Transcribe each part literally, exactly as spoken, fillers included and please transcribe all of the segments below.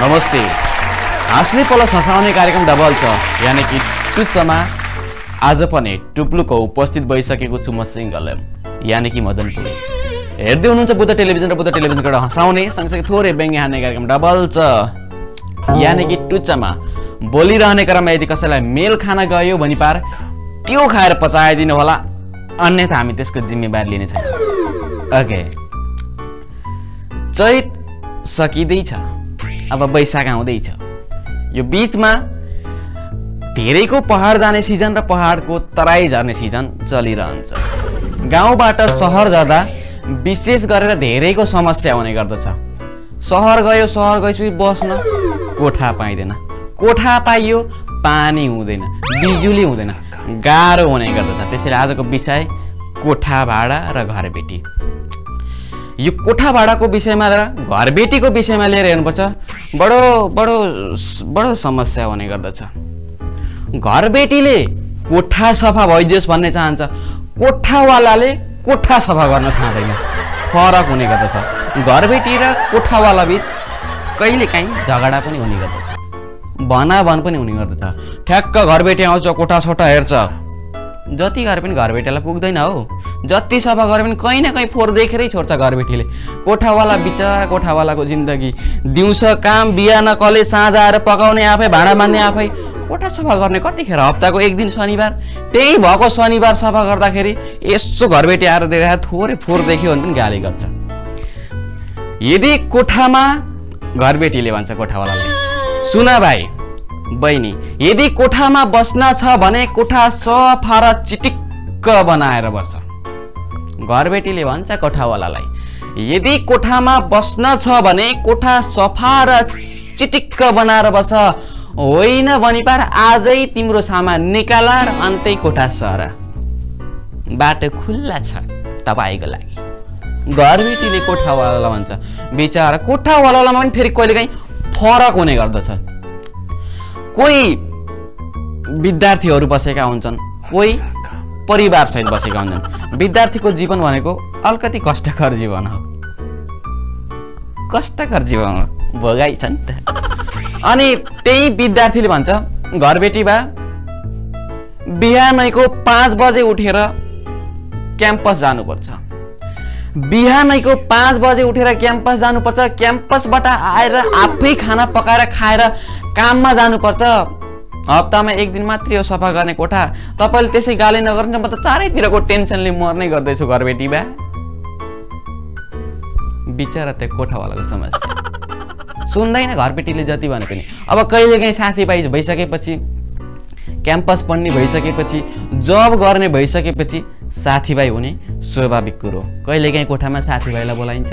नमस्ते। हाँस्ने प्लस हँसाउने कार्यक्रम डबल छ, यानी कि टुच्चमा आज पनि टुप्लुको उपस्थित भइसकेको छु म सिंगल एम, यानी कि मदन पुरी। हेर्दै हुनुहुन्छ बुद्ध टेलिभिजन र बुद्ध टेलिभिजनबाट हँसाउने सँगसँगै थोरै व्यङ्ग्य हान्ने कार्यक्रम डबल छ, यानी कि टुच्चमा बोलिरहने क्रममा यदि कसैलाई मेल खान गयो भनी पार त्यो खाएर पचाइदिनु होला, अन्यथा हामी त्यसको जिम्मेवारी लिने छैन। ओके, चैत सकिदैछ, अब बैशाख आउँदैछ। यो बीचमा धेरैको पहाड जाने सिजन र पहाडको तराई झर्ने सिजन चलिरहन्छ। गाउँबाट सहर जाँदा विशेष गरेर धेरैको समस्या हुने गर्दछ। सहर गयो, सहर गएपछि बस्न कोठा पाइदैन, कोठा पाइयो पानी हुँदैन, बिजुली हुँदैन, गाह्रो हुने गर्दछ। त्यसैले आजको विषय कोठा भाडा र घरबेटी। यो कोठा भाडाको विषयमा र घरबेटीको विषयमा लिएर हेर्नुपर्छ। बडो बडो बडो समस्या हुने गर्दछ। घरबेटीले कोठा सफा भइदियोस् भन्ने चाहन्छ, कोठावालाले कोठा सफा गर्न चाहँदैन, फरक हुने गर्दछ। घरबेटी र कोठावाला बिच कहिलेकाहीँ झगडा पनि हुने गर्दछ, भनाभन पनि हुने गर्दछ। ठ्याक्क घरबेटी आउँछ, कोठा छोटा हेर्छ, जति गरे पनि घरबेटीलाई पुग्दैन हो, जति सफा गरे पनि कहीँ न कहीँ फोहोर देखेरै छोड्छ घरबेटीले। कोठावाला बिचरा कोठावालाको जिन्दगी, दिउँसो काम, बिहान कलेज, साँझ आएर पकाउने आफै, भाँडा मान्ने आफै, कोठा सफा गर्ने कतिखेर, हप्ताको एक दिन शनिबार, त्यही भएको शनिबार सफा गर्दाखेरि यसो घरबेटी आएर देखेर थोरै फोहोर देख्यो भने पनि गाली गर्छ। यदि कोठामा घरबेटीले भन्छ कोठावालाले, सुना भाइ बहिनी, यदि कोठामा बस्न छ भने कोठा सफा र चिटिक्क बनाएर बस्छ। घरबेटीले भन्छ कोठावालालाई, यदि कोठामा बस्न छ भने कोठा सफा र चिटिक्क बनाएर बस्छ, होइन भनी पार आजै तिम्रो सामान निकाल र अन्तै कोठा सर, बाटो खुल्ला छ तपाईँको लागि। घरबेटीले कोठावालालाई भन्छ। बिचरा कोठावालालाई पनि फेरि कहिलेकाहीँ फरक हुने गर्दछ। कोही विद्यार्थीहरू बसेका हुन्छन्, कोही परिवारसहित बसेका हुन्छन्। विद्यार्थीको जीवन भनेको अलिकति कष्टकर जीवन हो, कष्टकर जीवन भोगाइ छ नि त। अनि त्यही विद्यार्थीले भन्छ घरबेटी बा, बिहानैको पाँच बजे उठेर क्याम्पस जानुपर्छ, बिहानैको पाँच बजे उठेर क्याम्पस जानुपर्छ, क्याम्पसबाट आएर आफै खाना पकाएर खाएर काममा जानुपर्छ, हप्तामा एक दिन मात्रै हो सफा गर्ने कोठा, तपाईँले त्यसै गाली नगर्नु, म त चारैतिरको टेन्सनले मर्ने गर्दैछु घरबेटी बा। बिचरा त्यो कोठावालाको समस्या सुन्दैन घरबेटीले जति भने पनि। अब कहिलेकाहीँ साथीभाइ भइसकेपछि, क्याम्पस पढ्ने भइसकेपछि, जब गर्ने भइसकेपछि साथीभाइ हुने स्वाभाविक कुरो। कहिलेकाहीँ कोठामा साथीभाइलाई बोलाइन्छ,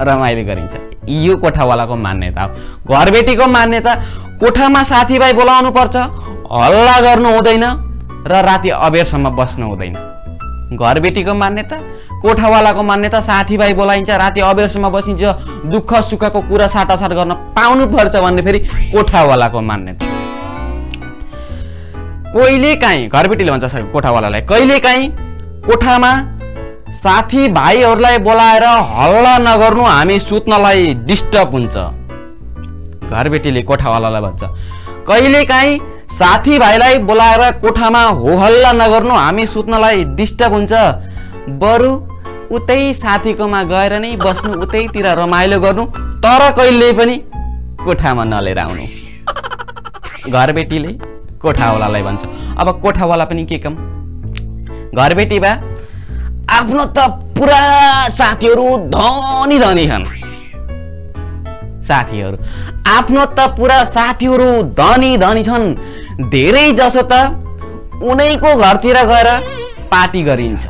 रमाइलो गरिन्छ, यो कोठावालाको मान्यता हो। घरबेटीको मान्यता, कोठामा साथीभाइ बोलाउनु पर्छ, हल्ला गर्नु हुँदैन र राति अबेरसम्म बस्नु हुँदैन। घरबेटीको मान्यता, कोठावालाको मान्यता, साथीभाइ बोलाइन्छ, राति अबेरसम्म बसिन्छ, दुःख सुखको कुरा साटासाट गर्न पाउनुपर्छ भन्ने फेरि कोठावालाको मान्यता। कहिलेकाहीँ घरबेटीले भन्छ कोठावालालाई, कहिलेकाहीँ कोठामा साथी भाइहरूलाई बोलाएर हल्ला नगर्नु, हामी सुत्नलाई डिस्टर्ब हुन्छ। घरबेटीले कोठावालालाई भन्छ, कहिलेकाहीँ साथी भाइलाई बोलाएर कोठामा हो हल्ला नगर्नु, हामी सुत्नलाई डिस्टर्ब हुन्छ, बरु उतै साथीकोमा गएर नै बस्नु, उतैतिर रमाइलो गर्नु, तर कहिल्यै पनि कोठामा नलिएर आउनु, घरबेटीले कोठावालालाई भन्छ। अब कोठावाला पनि के कम, घरबेटी बा आफ्नो त पुरा साथीहरू धनी धनी छन्, साथीहरू आफ्नो त पुरा साथीहरू धनी धनी छन्, धेरै जसो त उनैको घरतिर गएर पार्टी गरिन्छ।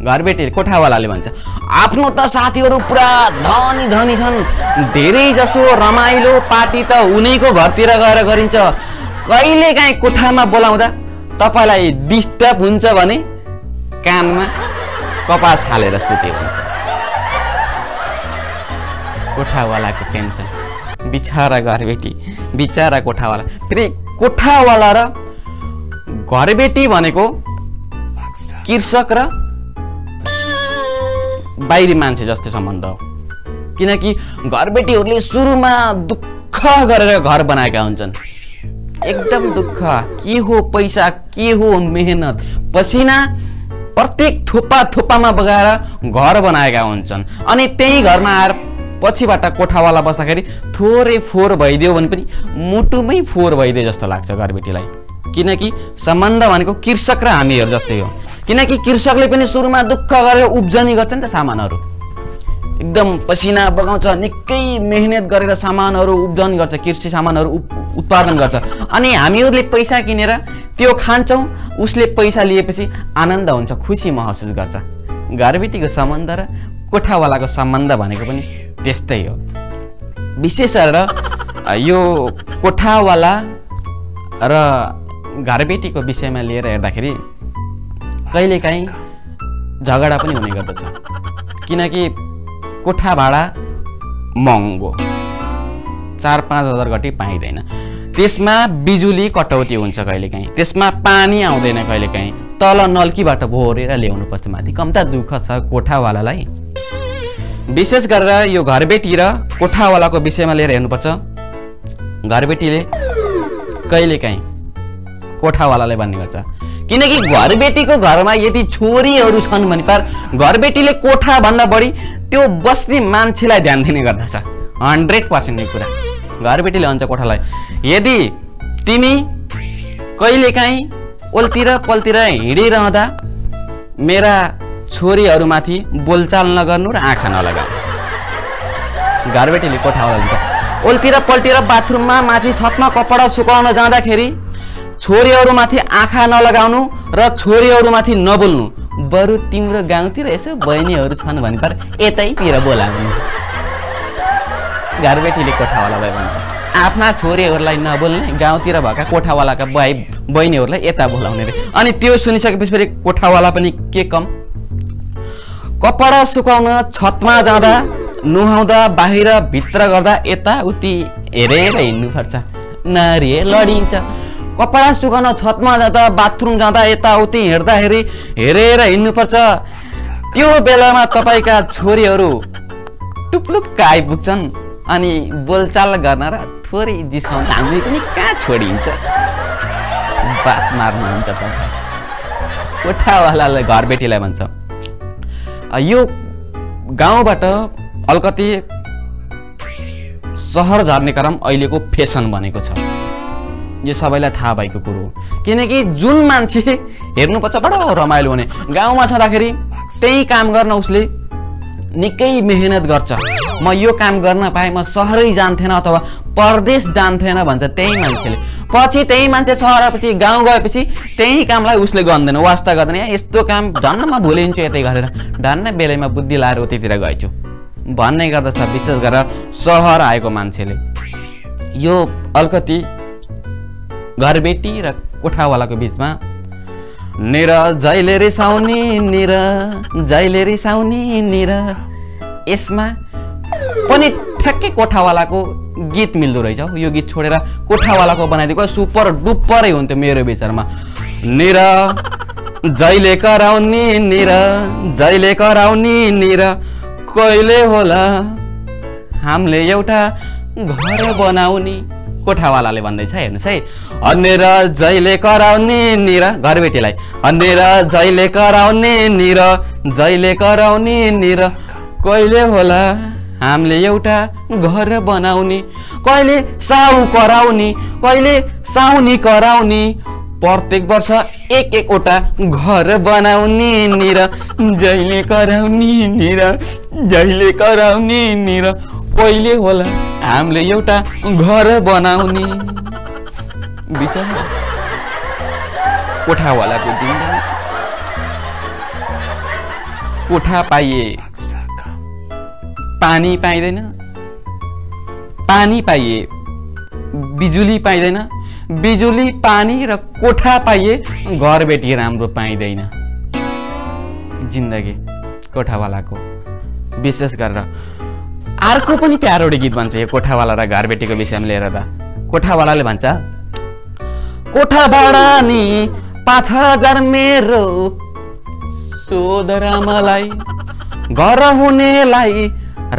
घरबेटी कोठावालाले भन्छ, आफ्नो त साथीहरू पुरा धनी धनी छन्, धेरै जसो रमाइलो पार्टी त उनैको घरतिर गएर गरिन्छ, कहिलेकाहीँ कोठामा बोलाउँदा तपाईलाई डिस्टर्ब हुन्छ भने कानमा कपास हालेर सुते हुन्छ। कोठावालाको टेन्सन, बिचरा घरबेटी, बिचरा कोठावाला। फेरि कोठावाला र घरबेटी भनेको कृषक र बाहिरी मान्छे जस्तै सम्बन्ध हो किनकि घरबेटीहरूले सुरुमा दुःख गरेर घर बनाएका हुन्छन् एकदम दुःख के हो पैसा के हो मेहनत पसिना प्रत्येक थोपा थोपामा बगाएर घर बनाएका हुन्छन् अनि त्यही घरमा आएर पछिबाट कोठावाला बस्दाखेरि थोरै फोहोर भइदियो भने पनि मुटुमै फोहोर भइदिए जस्तो लाग्छ घरबेटीलाई किनकि सम्बन्ध भनेको कृषक र हामीहरु जस्तै हो किनकि कृषकले पनि सुरुमा दुःख गरेर उब्जनी गर्छ नि त सामानहरु एकदम पसिना बगाउँछ निकै मेहनत गरेर सामानहरु उब्जनी गर्छ कृषि सामानहरु उत्पादन गर्छ अनि हामीहरुले पैसा किनेर त्यो खान्छौं उसले पैसा लिएपछि आनन्द हुन्छ खुशी महसुस गर्छ घरबेटीको सम्बन्ध र कोठावालाको सम्बन्ध भनेको पनि त्यस्तै हो विशेष गरेर यो कोठावाला र घरबेटीको विषयमा लिएर हेर्दाखेरि कहिलेकाहीँ झगडा पनि हुने गर्दछ किनकि कोठा भाडा महँगो चार पाँच हजार गटी पाइदैन त्यसमा बिजुली कटौती हुन्छ कहिलेकाहीँ त्यसमा पानी आउँदैन कहिलेकाहीँ तल नलकीबाट भोरेर ल्याउनु पर्छ माथि कम्ता दुःख छ कोठावालालाई विशेष गरेर यो घरबेटी र कोठावालाको विषयमा लिएर हेर्नुपर्छ घरबेटीले कहिलेकाहीँ कोठावालाले भन्ने गर्छ किनकि घरबेटीको घरमा यदि छोरीहरू छन् भने पर घरबेटीले कोठा भन्दा बढी त्यो बस्ने मान्छेलाई ध्यान दिने गर्दछ हन्ड्रेड पर्सेन्ट यो कुरा घरबेटीले भन्छ कोठालाई यदि तिमी कहिलेकाहीँ ओल्तिर पल्तिर हिँडिरहँदा मेरा छोरीहरूमाथि बोलचाल नगर्नु र आँखा नलगाऊ घरबेटीले कोठावालाले भन्छ ओल्तिर पल्तिर बाथरुममा माथि छतमा कपडा सुकाउन जाँदाखेरि छोरीहरूमाथि आँखा नलगाउनु र छोरीहरूमाथि नबोल्नु बरु तिम्रो गाउँतिर यसो बहिनीहरू छन् भने पर यतैतिर बोलाउनु घरबेटीले कोठावालालाई भन्छ आफ्ना छोरीहरूलाई नबोल्ने गाउँतिर भएका कोठावालाका भाइ बहिनीहरूलाई यता बोलाउने रे अनि त्यो सुनिसकेपछि फेरि कोठावाला पनि के कम कपडा सुकाउन छतमा जाँदा नुहाउँदा बाहिर भित्र गर्दा यता उति हेरेर हिँड्नुपर्छ नारी लडिन्छ कपडा सुकाउन छतमा जाँदा बाथरूम जाँदा यताउति हिँड्दाखेरि हेरेर हिँड्नुपर्छ त्यो बेलामा तपाईका छोरीहरू टुप्लुक्क आइपुग्छन् अनि बोलचाल गर्न र थोरै जिस्काउन हामी पनि कहाँ छोडिन्छ बात मार्नु हुन्छ त कोठावालाले घरबेटीलाई भन्छ यो गाउँबाट अलकति सहर झर्ने क्रम अहिलेको फेसन बनेको छ यो सबैलाई थाहा भएको कुरो किनकि जुन मान्छे हेर्नुपर्छ बडो रमाइलो हुने गाउँमा छँदाखेरि त्यही काम गर्न उसले निकै मेहनत गर्छ म यो काम गर्न पाए म सहरै जान्थेन अथवा परदेश जान्थेन भन्छ त्यही मान्छेले पछि त्यही मान्छे सहरपछि गाउँ गएपछि त्यही कामलाई उसले गर्दैन वास्ता गर्दैन यस्तो काम धन्न म भुलिन्छु यतै गरेर धन्न बेलैमा बुद्धि लाएर उतैतिर गएछु भन्ने गर्दछ विशेष गरेर सहर आएको मान्छेले यो अलकति घरबेटी र कोठावालाको बीचमा निर जहिले रिसाउनी निर जहिले रिसाउनी निर यसमा पनि ठ्याक्कै कोठावालाको गीत मिल्दो रहेछ यो गीत छोडेर कोठावालाको बनाइदिएको सुपर डुपरै हुन्थ्यो मेरो विचारमा निर जहिले कराउनी निर जहिले कराउनी निर कहिले होला हामीले एउटा घर बनाउनी कोठावालाले भन्दैछ हेर्नुस् है अनेर जहिले कराउने निर घरबेटीलाई अनेर जहिले कराउने निर जहिले कराउने निर कहिले होला हामीले एउटा घर बनाउने कहिले साउ कराउने कहिले साउनी कराउने प्रत्येक वर्ष एक एक वटा घर बनाउने निर जहिले कराउने निर जहिले कराउने निर कहिले होला हामीले एउटा घर बनाउने विचार कोठावालाको जिन्दगी कोठा पाइए पानी पाइदैन पानी पाइए बिजुली पाइदैन बिजुली पानी र कोठा पाइए घरबेटी राम्रो पाइदैन जिन्दगी कोठावालाको विशेष गरेर अर्को पनि प्यारो गीत भन्छ यो कोठावाला र घरबेटीको विषयमा लिएर त कोठावालाले भन्छ कोठा भाडा नि पाँच हजार मेरो सोधरामालाई घर हुनेलाई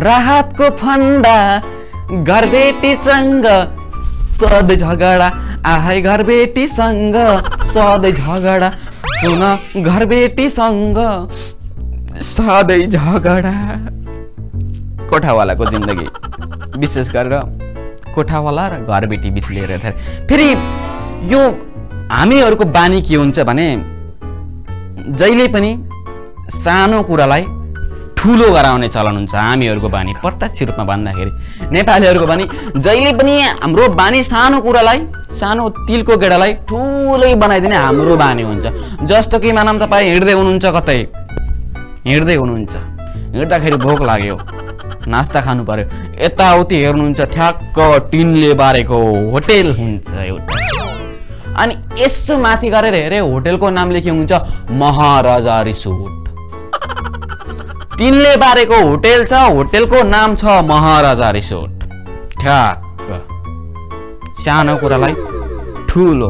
राहत को फन्दा घर बेटीसँग सधैँ झगडा आहै घर बेटीसँग सधैँ झगडा सुन घर बेटीसँग सधैँ झगडा। कोठावाला को जिंदगी विशेष गरेर कोठावाला र घर बेटी बीच लिएर फेरि यो हामीहरुको बानी के हुन्छ भने जहिले पनि सानो कुरालाई ठूलो गराउने चलन हुन्छ। हामीहरुको बानी प्रत्यक्ष रूपमा भन्दाखेरि नेपालीहरुको बानी जहिले पनि हाम्रो बानी सानो कुरालाई सानो तिलको गेडालाई ठूलै बनाइदिने हाम्रो बानी हुन्छ। जस्तो कि मानम तपाई हिड्दै हुनुहुन्छ कतै हिड्दै हुनुहुन्छ हिड्दाखेरि भोक लाग्यो नास्ता खानु पर्यो यताउति हेर्नुहुन्छ ठ्याक्क टिनले बारेको होटल हुन्छ एउटा अनि यसो माथि गरेर हेरे होटलको नाम लेखेको हुन्छ महाराजा रिसोर्ट। टिनले बारेको होटल छ होटलको नाम छ महाराजा रिसोर्ट। ठ्याक्क सानो कुरालाई ठूलो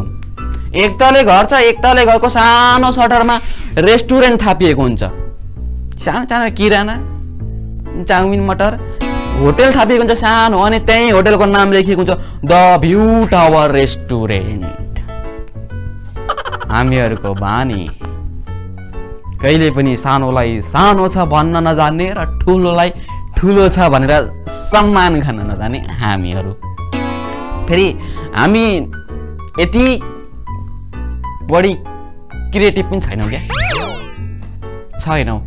एक तले घर छ एक तले घरको सानो सटरमा रेस्टुरेन्ट थापिएको हुन्छ सानो सानो किराना चाउमिन मटर होटल थापिएको हुन्छ सानो अनि त्यही होटलको नाम लेखिएको हुन्छ द भ्यू टावर रेस्टुरेन्ट। हामीहरुको बानी कहिले पनि सानोलाई सानो छ भन्न नजान्ने र ठूलोलाई ठूलो छ भनेर सम्मान गर्न नजान्ने हामीहरु। फेरि हामी यति बढी क्रिएटिभ पनि छैनौं के छैनौं।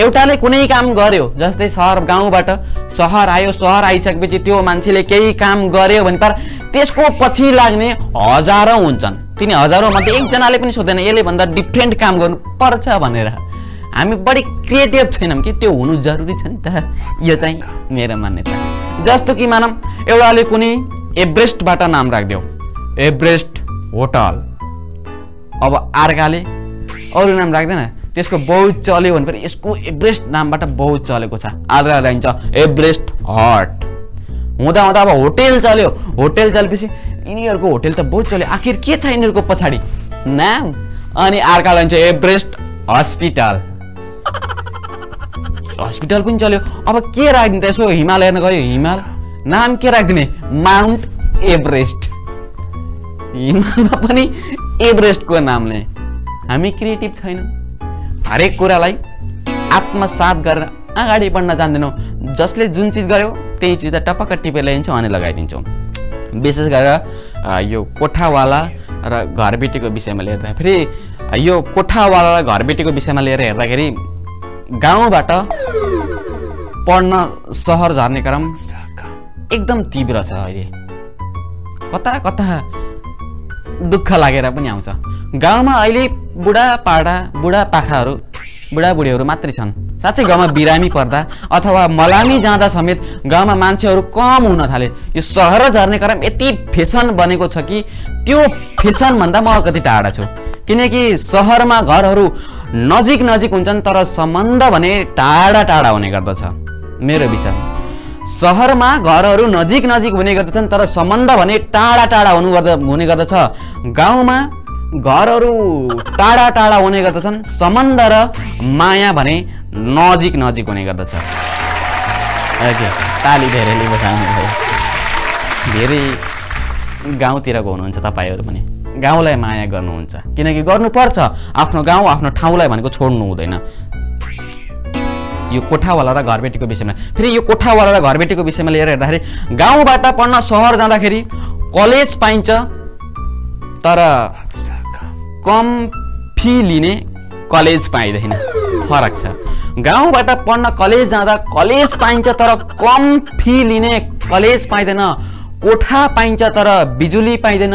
एउटाले कुनै काम गर्यो जस्तै शहर गाउँबाट शहर आयो शहर आइसकेपछि त्यो मान्छेले केही काम गर्यो भने पर त्यसको पछि लाग्ने हजारौं हुन्छन्। तिनी हजारौं मध्ये एकजनाले पनि सोध्दैन यसले भन्दा डिफरेन्ट काम गर्नुपर्छ भनेर। हामी बढी क्रिएटिभ छैनौं कि त्यो हुनु जरुरी छ नि त। यो चाहिँ मेरो मान्यता। जस्तो कि मानम एउटाले कुनै एभरेस्टबाट नाम राख्दियो एभरेस्ट होटल अब अर्काले अरु नाम राख्दैन त्यसको बहुत चल्यो भने पनि यसको एभरेस्ट नामबाट बहुत चलेको छ आधार लाइन छ एभरेस्ट हट हुँदा हुँदा अब होटल चल्यो होटल चलेपछि यिनीहरुको होटल त बहुत चल्यो आखिर के छ यिनीहरुको पछाडी नाम अनि अर्को लाइन छ एभरेस्ट हस्पिटल हस्पिटल पनि चल्यो अब के राख्दिने त यसो हिमाल हेर्न गयो हिमाल नाम के राख्दिने माउन्ट एभरेस्ट हिमालमा पनि एभरेस्टको नामले। हामी क्रिएटिभ छैनौं हरेक कुरालाई आत्मसात गरेर अगाडि बढ्न जान्दैनौं। जसले जुन चीज गर्यो त्यही चीज त टपक्क टिपेर ल्याइन्छ अनि लगाइदिन्छौं। विशेष गरेर यो कोठावाला र घरबेटीको विषयमा लिएर फेरि यो कोठावाला र घरबेटीको विषयमा लिएर हेर्दाखेरि गाउँबाट पढ्न सहर झर्ने क्रम एकदम तीव्र छ। अहिले कता कता दुःख लागेर पनि आउँछ। गाउँमा अहिले बुढापाडा बुढापाखाहरू बुढाबुढीहरू मात्रै छन्। साच्चै गाउँमा बिरामी पर्दा अथवा मलामी जाँदा समेत गाउँमा मान्छेहरू कम हुन थाले। यो सहर झर्ने क्रम यति फेसन बनेको छ कि त्यो फेसन भन्दा म कति टाढा छु किनकि सहरमा घरहरू नजिक नजिक हुन्छन् तर सम्बन्ध भने टाढा टाढा हुने गर्दछ। मेरो विचार सहरमा घरहरू नजिक नजिक हुने गर्दछन् तर सम्बन्ध भने टाढा टाढा हुनु हुने गर्दछ। गाउँमा घरहरू टाढा टाढा हुने गर्दछन् सम्बन्ध र माया भने नजिक नजिक हुने गर्दछ। ओके ताली धेरैले बजाउनु भयो। धेरै गाउँतिरको हुनुहुन्छ तपाईहरु पनि गाउँलाई माया गर्नुहुन्छ किनकि गर्नुपर्छ आफ्नो गाउँ आफ्नो ठाउँलाई भनेको छोड्नु हुँदैन। यो कोठावाला र घरबेटीको विषयमा फेरि यो कोठावाला र घरबेटीको विषयमा लिएर हेर्दाखेरि गाउँबाट पढ्न सहर जाँदाखेरि कलेज पाइन्छ तर कम फी लिने कलेज पाइँदैन। फरक छ। गाउँबाट पढ्न कलेज जाँदा कलेज पाइन्छ तर कम फी लिने कलेज पाइँदैन। कोठा पाइन्छ तर बिजुली पाइँदैन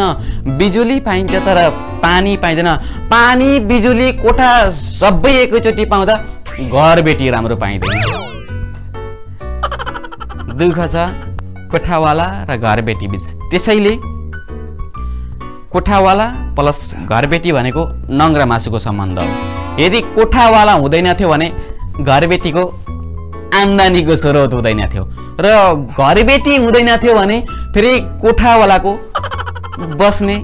बिजुली पाइन्छ तर पानी पाइँदैन पानी बिजुली कोठा सबै एकैचोटी पाउँदा घरबेटी राम्रो पाइँदैन। दुःख छ कोठावाला र घरबेटी बीच। त्यसैले कोठावाला प्लस घरबेटी भनेको नङ्ग्रा मासुको सम्बन्ध हो। यदि कोठावाला हुँदैन थियो भने घरबेटीको आम्दानीको स्रोत हुँदैन थियो र घरबेटी हुँदैन थियो भने फेरि कोठावालाको बस्ने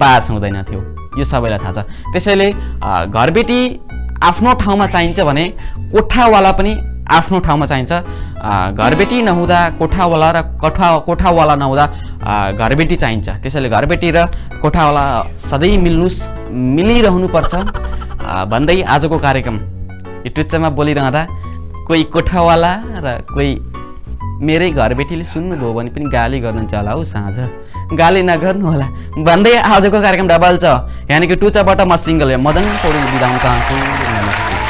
बास हुँदैन थियो। यो सबैलाई थाहा छ। त्यसैले घरबेटी आफ्नो ठाउँमा चाहिन्छ भने कोठावाला पनि आफ्नो ठाउँमा चाहिन्छ घरबेटी नहुँदा कोठावाला र कोठा कोठावाला नहुँदा घरबेटी चाहिन्छ त्यसैले घरबेटी र कोठावाला सधैं मिल्नुस् मिलिरहनु पर्छ भन्दै आजको कार्यक्रम इट्रिचमा बोलिरहँदा कोही कोठावाला र कोही मेरे घरबेटीले सुन्नुभयो भने पनि गाली गर्नुहुन्छ होला हौ साँझ गाली नगर्नु होला भन्दै आजको कार्यक्रम डबल छ यानी कि टुचाबाट म सिंगल मदन पौडेल बिदा हुन चाहन्छु नमस्ते।